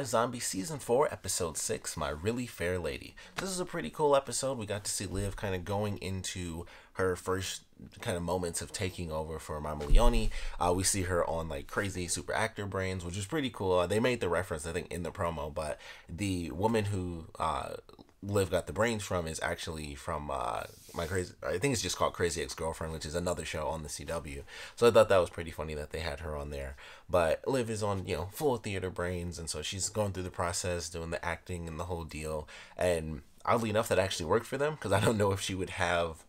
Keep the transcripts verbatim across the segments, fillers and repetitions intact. iZombie Season four, Episode six, My Really Fair Lady. This is a pretty cool episode. We got to see Liv kind of going into her first kind of moments of taking over for Mama Leone. Uh, we see her on like Crazy Super Actor Brains, which is pretty cool. Uh, they made the reference, I think, in the promo, but the woman who uh, Liv got the brains from is actually from uh, my crazy, I think it's just called Crazy Ex-Girlfriend, which is another show on the C W. So I thought that was pretty funny that they had her on there. But Liv is on, you know, full theater brains, and so she's going through the process, doing the acting and the whole deal. And oddly enough, that actually worked for them, because I don't know if she would have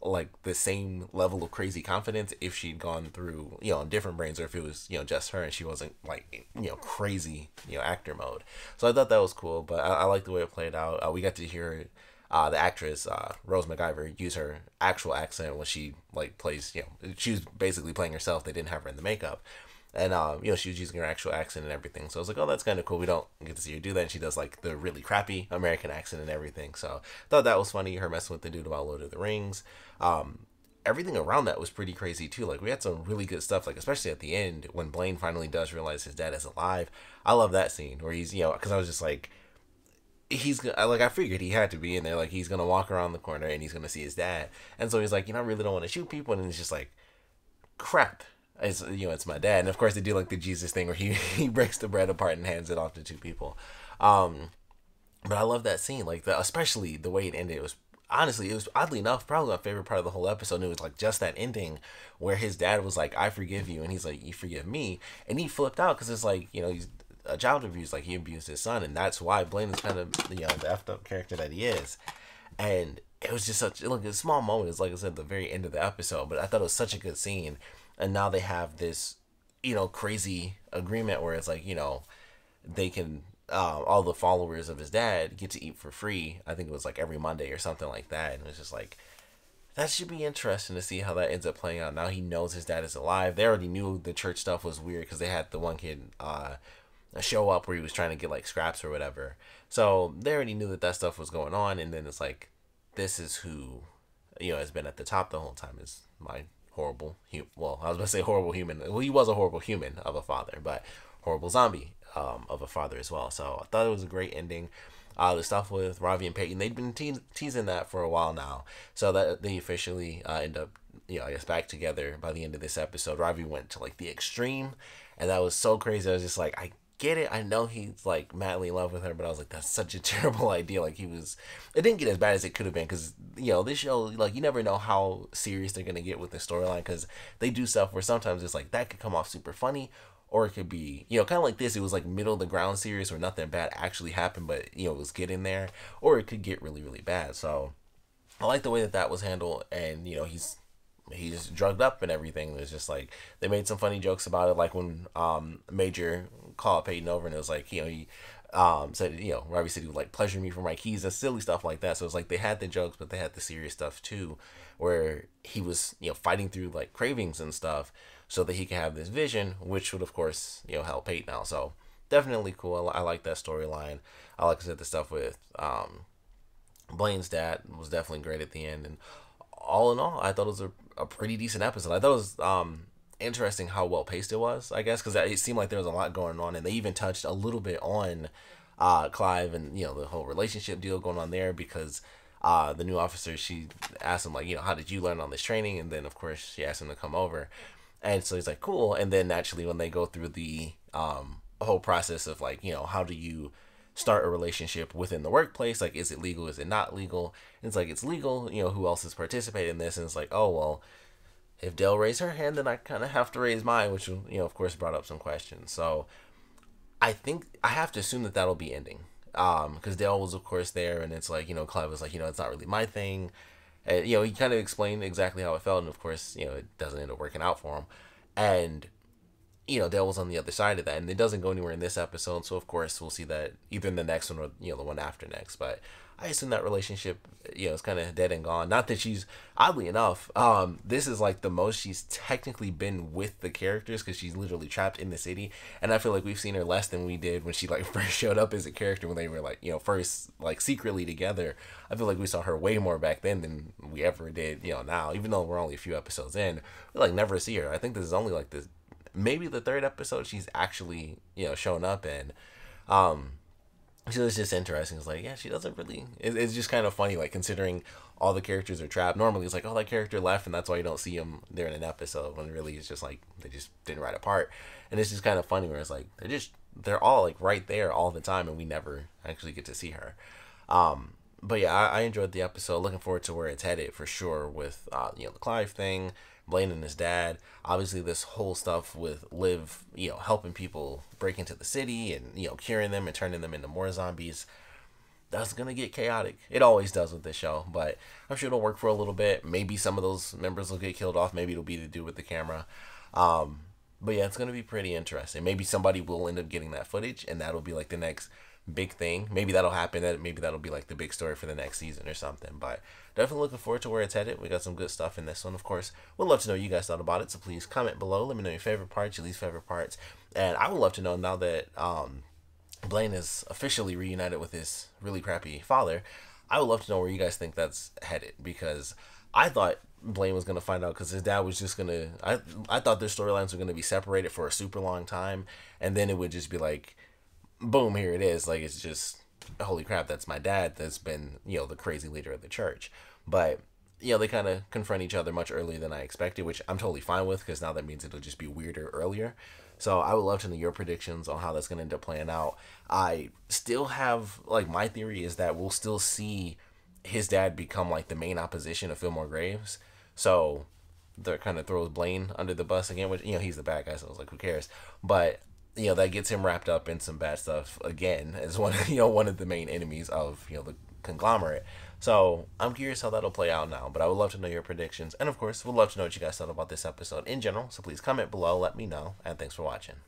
like the same level of crazy confidence if she'd gone through, you know, different brains, or if it was, you know, just her and she wasn't like, you know, crazy, you know, actor mode. So I thought that was cool, but I, I like the way it played out. Uh, we got to hear uh, the actress, uh, Rose McIver, use her actual accent when she like plays, you know, she was basically playing herself. They didn't have her in the makeup. And, um, you know, she was using her actual accent and everything. So I was like, oh, that's kind of cool. We don't get to see her do that. And she does, like, the really crappy American accent and everything. So I thought that was funny, her messing with the dude about Lord of the Rings. Um, everything around that was pretty crazy, too. Like, we had some really good stuff, like, especially at the end when Blaine finally does realize his dad is alive. I love that scene where he's, you know, because I was just like, he's like, I figured he had to be in there. Like, he's going to walk around the corner and he's going to see his dad. And so he's like, you know, I really don't want to shoot people. And it's just like, crap. It's, you know, it's my dad. And of course they do like the Jesus thing where he, he breaks the bread apart and hands it off to two people. Um, but I love that scene, like the, especially the way it ended. It was honestly, it was oddly enough, probably my favorite part of the whole episode. And it was like just that ending where his dad was like, I forgive you. And he's like, you forgive me. And he flipped out. Cause it's like, you know, he's a child abuse. Like he abused his son. And that's why Blaine is kind of, you know, the effed up character that he is. And it was just such look, a small moment. It's like I said, the very end of the episode, but I thought it was such a good scene. And now they have this, you know, crazy agreement where it's like, you know, they can, uh, all the followers of his dad get to eat for free. I think it was like every Monday or something like that. And it was just like, that should be interesting to see how that ends up playing out. Now he knows his dad is alive. They already knew the church stuff was weird because they had the one kid uh, show up where he was trying to get like scraps or whatever. So they already knew that that stuff was going on. And then it's like, this is who, you know, has been at the top the whole time is my horrible, well, I was going to say horrible human. Well, he was a horrible human of a father, but horrible zombie um, of a father as well. So I thought it was a great ending. Uh, the stuff with Ravi and Peyton, they've been te teasing that for a while now. So that they officially uh, end up, you know, I guess back together by the end of this episode. Ravi went to like the extreme, and that was so crazy. I was just like, I get it. I know he's like madly in love with her, but I was like, that's such a terrible idea. Like he was, it didn't get as bad as it could have been because, you know, this show, like you never know how serious they're going to get with the storyline because they do stuff where sometimes it's like that could come off super funny or it could be, you know, kind of like this. It was like middle of the ground series where nothing bad actually happened, but, you know, it was getting there or it could get really, really bad. So I like the way that that was handled and, you know, he's, he's drugged up and everything. It was just like, they made some funny jokes about it. Like when um, Major called Peyton over and it was like, you know, he um, said, you know, Ravi said he would like pleasure me for my keys and silly stuff like that. So it's like they had the jokes, but they had the serious stuff too, where he was, you know, fighting through like cravings and stuff so that he could have this vision, which would of course, you know, help Peyton out. So definitely cool. I, I like that storyline. I like I said, the stuff with um, Blaine's dad was definitely great at the end. And all in all, I thought it was a, a pretty decent episode. I thought it was um, interesting how well paced it was, I guess, because it seemed like there was a lot going on, and they even touched a little bit on uh, Clive and, you know, the whole relationship deal going on there, because uh, the new officer, she asked him, like, you know, how did you learn on this training? And then, of course, she asked him to come over. And so he's like, cool. And then, naturally, when they go through the um, whole process of, like, you know, how do you start a relationship within the workplace, like, is it legal, is it not legal? And it's like, it's legal, you know, who else is participating in this? And it's like, oh, well, if Dale raised her hand, then I kind of have to raise mine, which, you know, of course, brought up some questions. So I think I have to assume that that'll be ending, um because Dale was, of course, there, and it's like, you know, Clive was like, you know, it's not really my thing, and, you know, he kind of explained exactly how it felt, and of course, you know, it doesn't end up working out for him. And you know, Dale was on the other side of that, and it doesn't go anywhere in this episode, so of course we'll see that either in the next one or, you know, the one after next. But I assume that relationship, you know, is kind of dead and gone. Not that she's, oddly enough, um, this is like the most she's technically been with the characters, because she's literally trapped in the city, and I feel like we've seen her less than we did when she like first showed up as a character, when they were like, you know, first like secretly together. I feel like we saw her way more back then than we ever did, you know, now, even though we're only a few episodes in, we like never see her. I think this is only like this, maybe the third episode she's actually, you know, shown up in. Um, so it's just interesting. It's like, yeah, she doesn't really... It, it's just kind of funny, like, considering all the characters are trapped. Normally, it's like, oh, that character left, and that's why you don't see him there in an episode, when really it's just like, they just didn't write a part. And it's just kind of funny where it's like, they're just... They're all, like, right there all the time, and we never actually get to see her. Um... But yeah, I, I enjoyed the episode. Looking forward to where it's headed for sure with, uh, you know, the Clive thing, Blaine and his dad. Obviously, this whole stuff with Liv, you know, helping people break into the city and, you know, curing them and turning them into more zombies. That's going to get chaotic. It always does with this show, but I'm sure it'll work for a little bit. Maybe some of those members will get killed off. Maybe it'll be to do with the camera. Um, but yeah, it's going to be pretty interesting. Maybe somebody will end up getting that footage, and that'll be like the next big thing. Maybe that'll happen. That maybe that'll be like the big story for the next season or something. But definitely looking forward to where it's headed. We got some good stuff in this one. Of course, we'd love to know what you guys thought about it, so please comment below. Let me know your favorite parts, your least favorite parts. And I would love to know, now that um Blaine is officially reunited with his really crappy father, I would love to know where you guys think that's headed, because I thought Blaine was going to find out, because his dad was just going to... I I thought their storylines were going to be separated for a super long time, and then it would just be like, boom, here it is. Like, it's just, holy crap, that's my dad that's been, you know, the crazy leader of the church. But, you know, they kind of confront each other much earlier than I expected, which I'm totally fine with, because now that means it'll just be weirder earlier. So I would love to know your predictions on how that's going to end up playing out. I still have, like, my theory is that we'll still see his dad become, like, the main opposition of Fillmore Graves. So that kind of throws Blaine under the bus again, which, you know, he's the bad guy, so I was like, who cares? But... you know, that gets him wrapped up in some bad stuff again, as one of, you know, one of the main enemies of, you know, the conglomerate. So I'm curious how that'll play out now, but I would love to know your predictions. And of course, we'd love to know what you guys thought about this episode in general. So please comment below, let me know, and thanks for watching.